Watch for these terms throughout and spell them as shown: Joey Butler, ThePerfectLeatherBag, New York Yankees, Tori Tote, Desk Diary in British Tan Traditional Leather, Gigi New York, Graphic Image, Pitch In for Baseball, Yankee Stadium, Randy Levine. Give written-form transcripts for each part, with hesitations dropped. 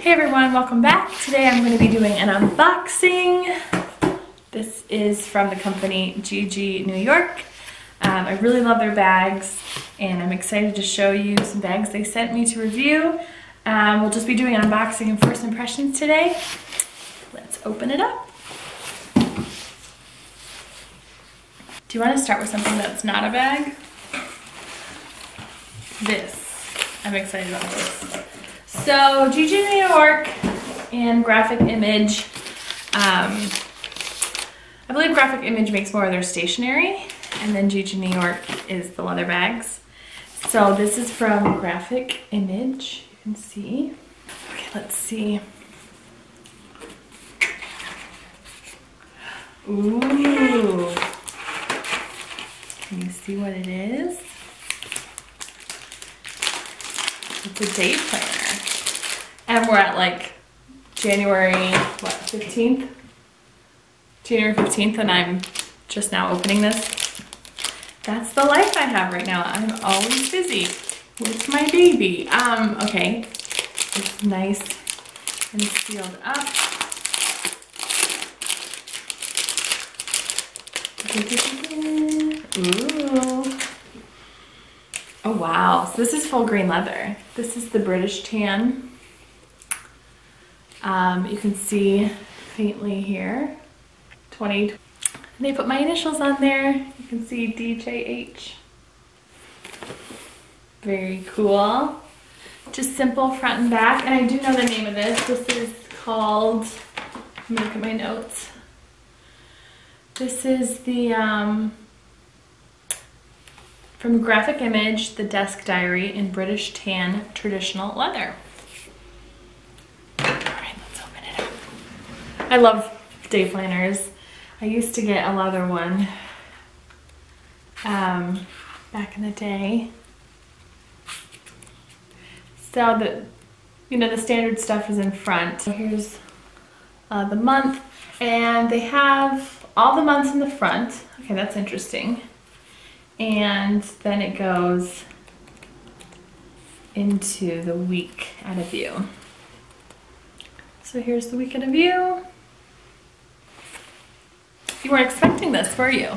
Hey everyone, welcome back. Today I'm going to be doing an unboxing. This is from the company Gigi New York. I really love their bags and I'm excited to show you some bags they sent me to review. We'll just be doing an unboxing and first impressions today. Let's open it up. Do you want to start with something that's not a bag? This. I'm excited about this. So Gigi New York and Graphic Image. I believe Graphic Image makes more of their stationery, and then Gigi New York is the leather bags. So this is from Graphic Image. You can see. Okay, let's see. Ooh. Can you see what it is? It's a date planner. And we're at like January, what, 15th? January 15th, and I'm just now opening this. That's the life I have right now. I'm always busy with my baby. Okay, it's nice and sealed up. Ooh. Oh wow, so this is full green leather. This is the British tan. You can see faintly here, 20. And they put my initials on there. You can see DJH. Very cool. Just simple front and back. And I do know the name of this. This is called, let me look at my notes. This is the, from Graphic Image, the Desk Diary in British Tan Traditional Leather. All right, let's open it up. I love day planners. I used to get a leather one back in the day. So the, you know, the standard stuff is in front. So here's the month, and they have all the months in the front. Okay, that's interesting. And then it goes into the week at a view. So here's the week at a view. You weren't expecting this, were you?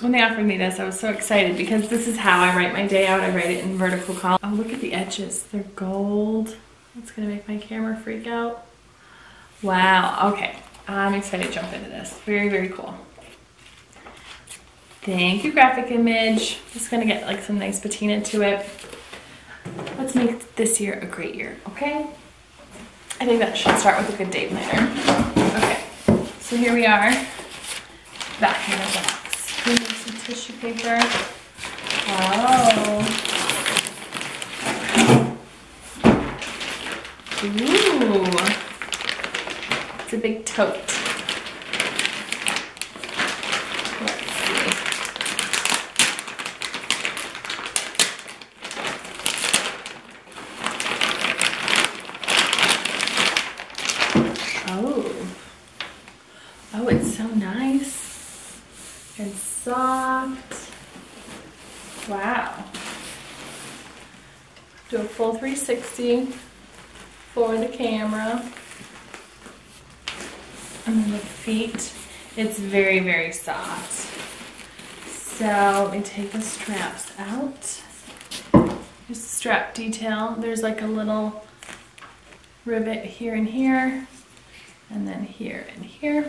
When they offered me this, I was so excited because this is how I write my day out. I write it in vertical column. Oh, look at the edges. They're gold. That's gonna make my camera freak out. Wow, okay. I'm excited to jump into this. Very, very cool. Thank you, Graphic Image. Just gonna get like some nice patina to it. Let's make this year a great year, okay? I think that should start with a good date planner. Okay, so here we are. Back in the box. We need some tissue paper. Oh. Ooh. It's a big tote. Oh, it's so nice and soft. Wow. Do a full 360 for the camera. And the feet, it's very, very soft. So let me take the straps out. Here's the strap detail. There's like a little rivet here and here, and then here and here.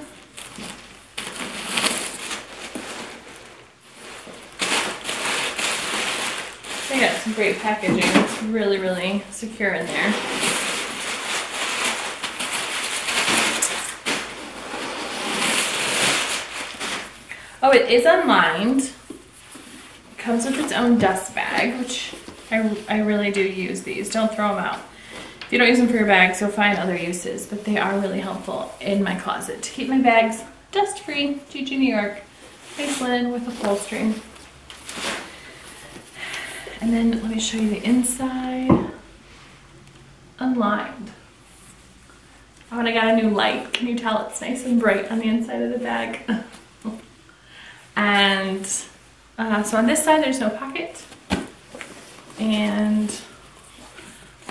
They got some great packaging. It's really, really secure in there. Oh, it is unlined. It comes with its own dust bag, which I really do use these. Don't throw them out. If you don't use them for your bags, you'll find other uses, but they are really helpful in my closet to keep my bags dust-free. Gigi New York, nice linen with upholstery. And then let me show you the inside. Unlined. Oh, and I got a new light. Can you tell it's nice and bright on the inside of the bag? And so on this side, there's no pocket. And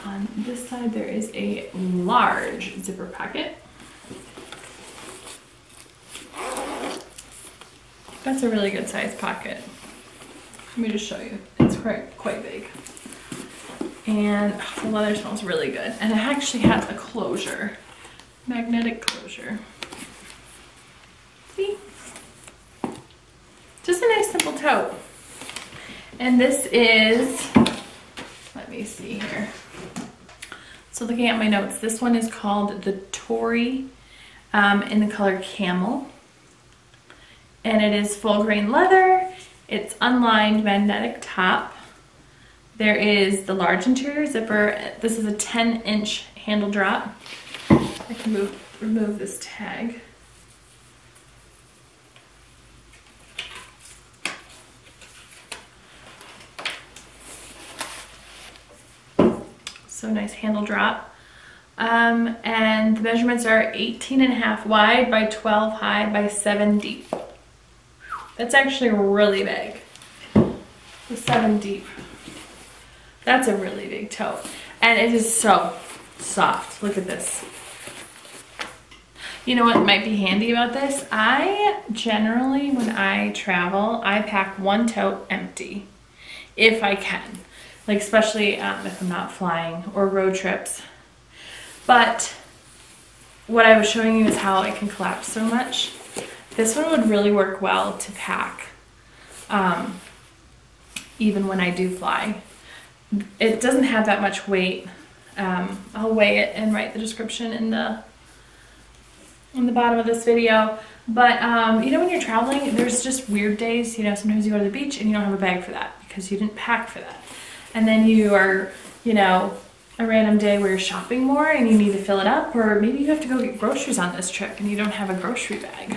On this side, there is a large zipper pocket. That's a really good size pocket. Let me just show you. It's quite big. And the leather smells really good. And it actually has a closure, magnetic closure. See? Just a nice simple tote. And this is, let me see here. So looking at my notes, this one is called the Tori in the color Camel. And it is full grain leather. It's unlined magnetic top. There is the large interior zipper. This is a 10-inch handle drop. I can remove this tag. So nice handle drop. And the measurements are 18.5 wide by 12 high by 7 deep. That's actually really big. The 7 deep. That's a really big tote. And it is so soft. Look at this. You know what might be handy about this? I generally, when I travel, I pack one tote empty if I can. Like especially if I'm not flying or road trips. But what I was showing you is how it can collapse so much. This one would really work well to pack, even when I do fly. It doesn't have that much weight. I'll weigh it and write the description in the bottom of this video. But you know, when you're traveling, there's just weird days. You know, sometimes you go to the beach and you don't have a bag for that because you didn't pack for that. And then you are, you know, a random day where you're shopping more and you need to fill it up, or maybe you have to go get groceries on this trip and you don't have a grocery bag.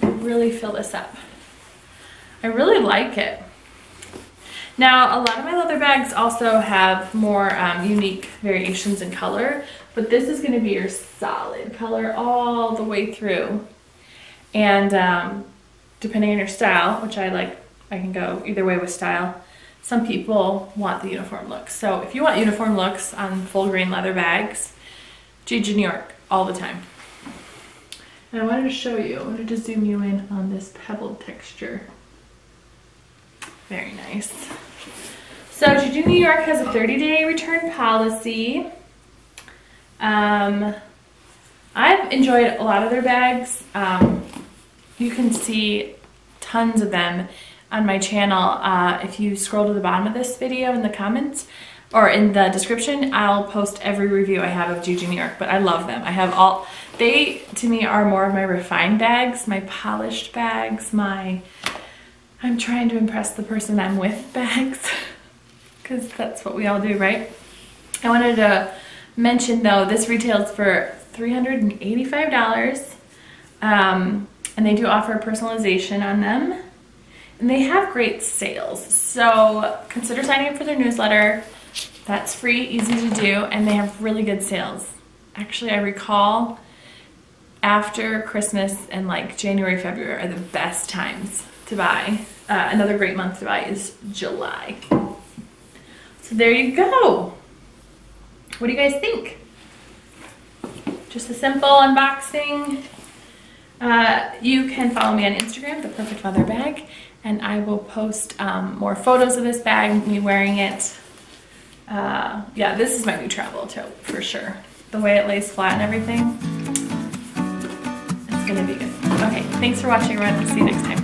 Really fill this up. I really like it. Now, a lot of my leather bags also have more unique variations in color, but this is going to be your solid color all the way through. And depending on your style, which I like, I can go either way with style. Some people want the uniform looks. So if you want uniform looks on full grain leather bags, Gigi New York all the time. And I wanted to show you, I wanted to zoom you in on this pebbled texture. Very nice. So Gigi New York has a 30-day return policy. I've enjoyed a lot of their bags. You can see tons of them on my channel. If you scroll to the bottom of this video in the comments, or in the description, I'll post every review I have of Gigi New York, but I love them. I have all, they to me are more of my refined bags, my polished bags, my I'm trying to impress the person I'm with bags, because that's what we all do, right? I wanted to mention though, this retails for $385, and they do offer personalization on them, and they have great sales. So consider signing up for their newsletter. That's free, easy to do, and they have really good sales. Actually, I recall after Christmas and like January, February are the best times to buy. Another great month to buy is July. So there you go. What do you guys think? Just a simple unboxing. You can follow me on Instagram, ThePerfectLeatherBag, and I will post more photos of this bag, me wearing it. Yeah, this is my new travel tote for sure. The way it lays flat and everything, it's gonna be good. Okay, thanks for watching everyone. See you next time.